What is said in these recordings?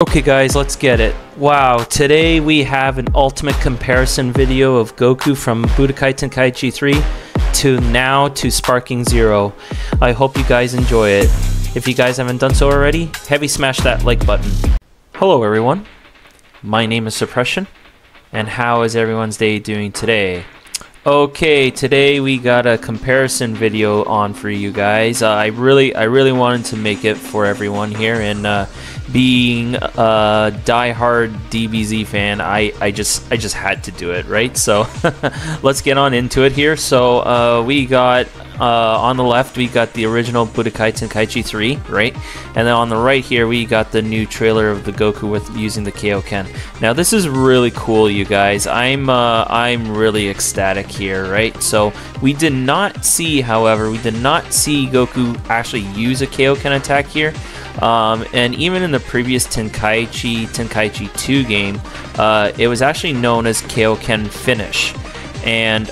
Okay guys, let's get it. Wow, today we have an ultimate comparison video of Goku from Budokai Tenkaichi 3 to now to Sparking Zero. I hope you guys enjoy it. If you guys haven't done so already, heavy smash that like button. Hello everyone, my name is Suppression, and how is everyone's day doing today? Okay, today we got a comparison video on for you guys. I really wanted to make it for everyone here, and being a diehard DBZ fan, I just had to do it, right? So let's get on into it here. So we got on the left we got the original Budokai Tenkaichi 3, right? And then on the right here we got the new trailer of the Goku with using the Kaioken. Now this is really cool, you guys. I'm really ecstatic here, right? So we did not see, however, we did not see Goku actually use a Kaioken attack here. And even in the previous Tenkaichi 2 game, it was actually known as Kaioken Finish. And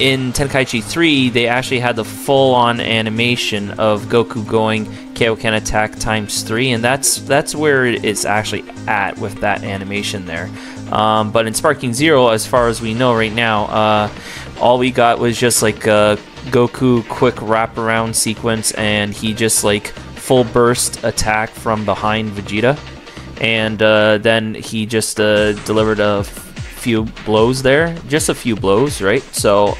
in Tenkaichi 3, they actually had the full-on animation of Goku going Kaioken attack times 3, and that's where it's actually at with that animation there. But in Sparking Zero, as far as we know right now, all we got was just like a Goku quick wraparound sequence, and he just like full burst attack from behind Vegeta, and then he just delivered a few blows there, just a few blows, right? So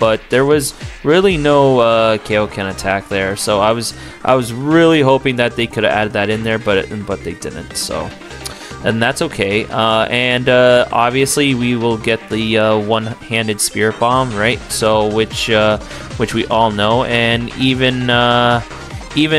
but there was really no Kaioken attack there, so I was really hoping that they could have added that in there, but they didn't, so and that's okay. And obviously we will get the one-handed spirit bomb, right? So which we all know, and even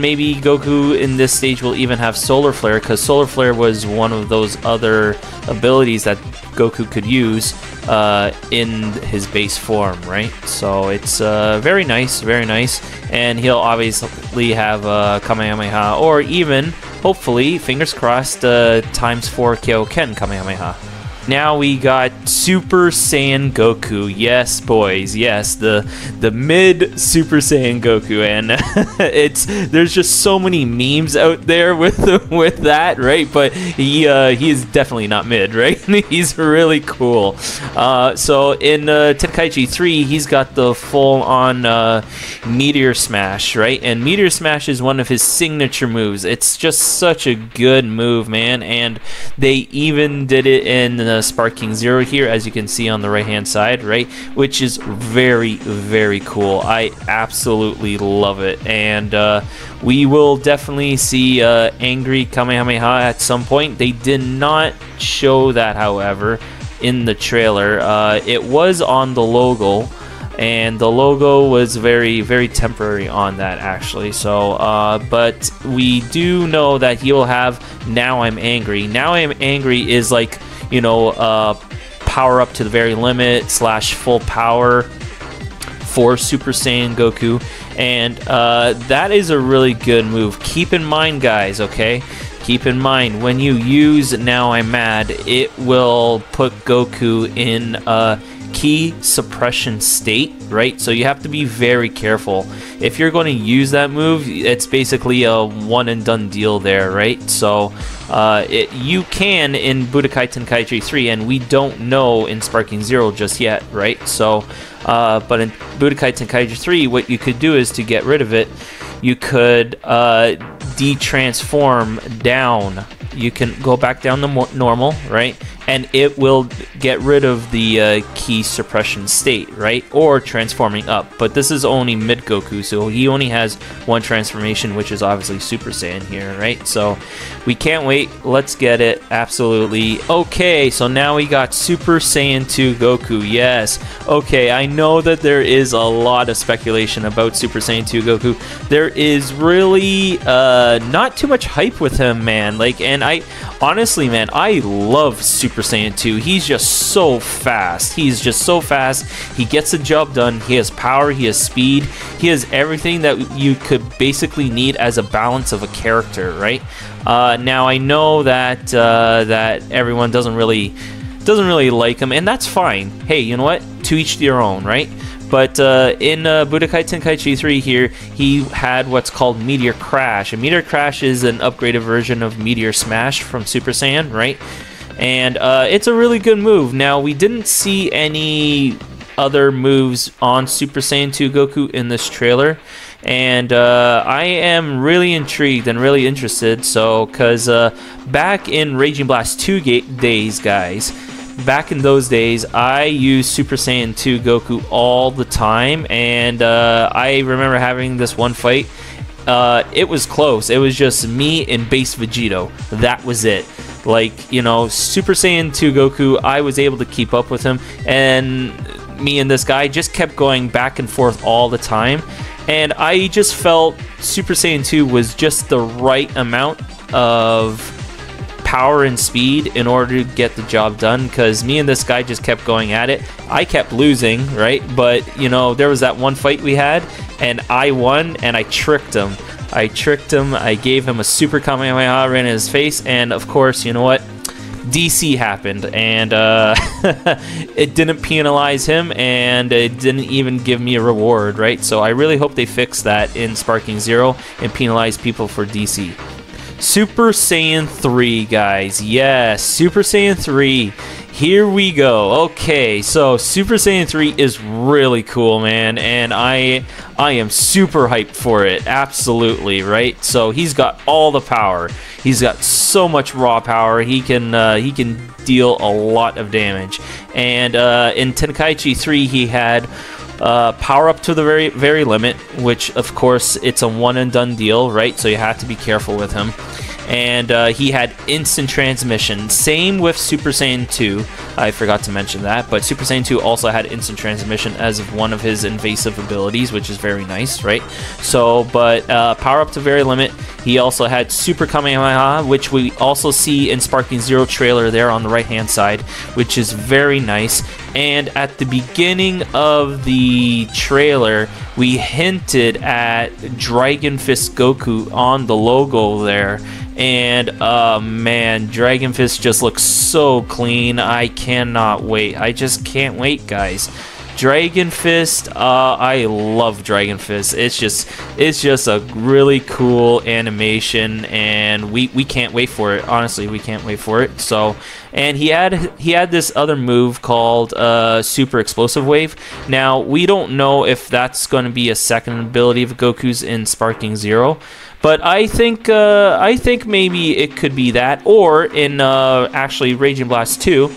maybe Goku in this stage will even have Solar Flare, because Solar Flare was one of those other abilities that Goku could use in his base form, right? So it's very nice, very nice. And he'll obviously have Kamehameha, or even, hopefully, fingers crossed, ×4 Kaioken Kamehameha. Now we got Super Saiyan Goku. Yes, boys. Yes, the mid Super Saiyan Goku, and there's just so many memes out there with that, right? But he is definitely not mid, right? He's really cool. So in Tenkaichi 3, he's got the full-on Meteor Smash, right? And Meteor Smash is one of his signature moves. It's just such a good move, man. And they even did it in the Sparking Zero here, as you can see on the right hand side, right, which is very, very cool. I absolutely love it, and we will definitely see angry Kamehameha at some point. They did not show that, however, in the trailer. It was on the logo, and the logo was very, very temporary on that, actually. So but we do know that he will have Now I'm Angry. Now I'm Angry is like, you know, power up to the very limit / full power for Super Saiyan Goku, and that is a really good move. Keep in mind, guys, okay? Keep in mind, when you use Now I'm Mad, it will put Goku in a key suppression state, right? So you have to be very careful. If you're going to use that move, it's basically a one and done deal there, right? So you can in Budokai Tenkaichi 3, and we don't know in Sparking Zero just yet, right? So but in Budokai Tenkaichi 3, what you could do is, to get rid of it, you could de-transform down. You can go back down to normal, right? And it will get rid of the key suppression state, right? Or transforming up. But this is only mid Goku, so he only has one transformation, which is obviously Super Saiyan here, right? So we can't wait. Let's get it. Absolutely. Okay, so now we got Super Saiyan 2 Goku. Yes. Okay, I know that there is a lot of speculation about Super Saiyan 2 Goku. There is really not too much hype with him, man. Like, and I honestly, man, I love Super Saiyan 2. He's just so fast. He's just so fast. He gets the job done. He has power. He has speed. He has everything that you could basically need as a balance of a character, right? Now I know that that everyone doesn't really like him, and that's fine. Hey, you know what? To each their own, right? But in Budokai Tenkaichi 3 here, he had what's called Meteor Crash. And Meteor Crash is an upgraded version of Meteor Smash from Super Saiyan, right? And it's a really good move. Now, we didn't see any other moves on Super Saiyan 2 Goku in this trailer. And I am really intrigued and really interested. So, because back in Raging Blast 2 days, guys, back in those days, I used Super Saiyan 2 Goku all the time. And I remember having this one fight. It was close. It was just me and base Vegito. That was it. Like, you know, Super Saiyan 2 Goku, I was able to keep up with him. And me and this guy just kept going back and forth all the time. And I just felt Super Saiyan 2 was just the right amount of power and speed in order to get the job done, because me and this guy just kept going at it. I kept losing, right? But, you know, there was that one fight we had, and I won, and I tricked him. I gave him a super Kamehameha right in his face, and of course, you know what? DC happened, and it didn't penalize him, and it didn't even give me a reward, right? So I really hope they fix that in Sparking Zero and penalize people for DC. Super Saiyan 3, guys. Yes, Super Saiyan 3. Here we go. Okay, so Super Saiyan 3 is really cool, man, and I am super hyped for it. Absolutely, right? So he's got all the power. He's got so much raw power. He can deal a lot of damage. And in Tenkaichi 3, he had power up to the very limit, which of course it's a one and done deal, right? So you have to be careful with him. And he had instant transmission. Same with Super Saiyan 2. I forgot to mention that, but Super Saiyan 2 also had instant transmission as one of his invasive abilities, which is very nice, right? So, but power up to very limit. He also had Super Kamehameha, which we also see in Sparking Zero trailer there on the right-hand side, which is very nice. And at the beginning of the trailer, we hinted at Dragon Fist Goku on the logo there. And man, Dragon Fist just looks so clean. I cannot wait. I just can't wait, guys. Dragon Fist, I love Dragon Fist. It's just a really cool animation, and we can't wait for it. Honestly, we can't wait for it. So, and he had this other move called Super Explosive Wave. Now, we don't know if that's going to be a second ability of Goku's in Sparking Zero, but I think maybe it could be that, or in actually Raging Blast 2.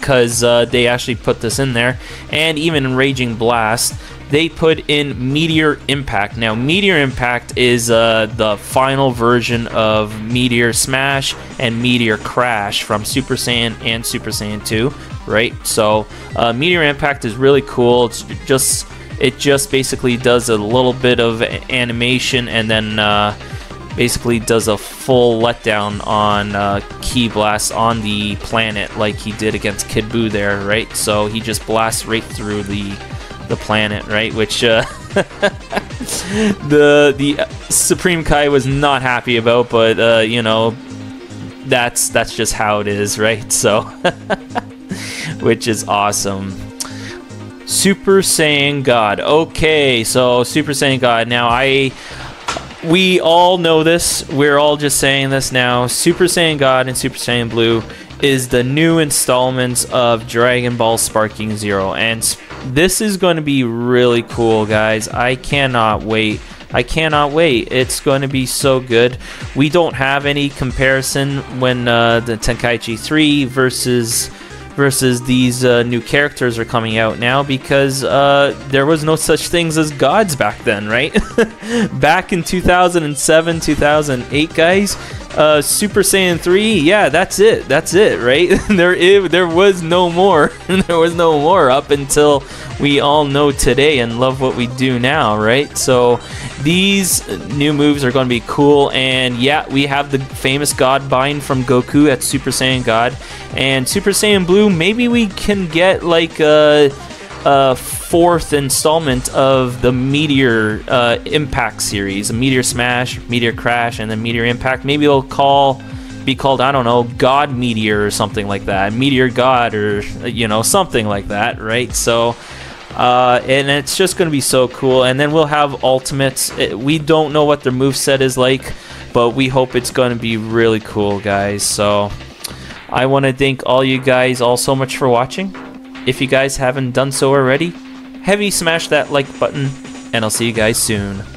Because they actually put this in there, and even in Raging Blast, they put in Meteor Impact. Now, Meteor Impact is the final version of Meteor Smash and Meteor Crash from Super Saiyan and Super Saiyan 2, right? So, Meteor Impact is really cool. It just basically does a little bit of animation, and then basically does a full letdown on Ki Blast on the planet, like he did against Kid Buu there, right? So he just blasts right through the planet, right? Which the Supreme Kai was not happy about, but you know, that's just how it is, right? So which is awesome. Super Saiyan God. Okay, so Super Saiyan God. Now we all know this. We're all just saying this now. Super Saiyan God and Super Saiyan Blue is the new installments of Dragon Ball Sparking Zero. And this is going to be really cool, guys. I cannot wait. I cannot wait. It's going to be so good. We don't have any comparison when the Tenkaichi 3 versus these new characters are coming out now, because there was no such things as gods back then, right? Back in 2007, 2008, guys, Super Saiyan 3, yeah, that's it, right? there was no more. There was no more up until we all know today and love what we do now, right? So these new moves are going to be cool, and yeah, we have the famous God bind from Goku at Super Saiyan God, and Super Saiyan Blue, maybe we can get like a fourth installment of the Meteor Impact series, Meteor Smash, Meteor Crash, and then Meteor Impact. Maybe it'll be called, I don't know, God Meteor or something like that, Meteor God, or, you know, something like that, right? So And it's just going to be so cool. And then we'll have ultimates. We don't know what their moveset is like, but we hope it's going to be really cool, guys. So I want to thank all you guys all so much for watching. If you guys haven't done so already, heavy smash that like button, and I'll see you guys soon.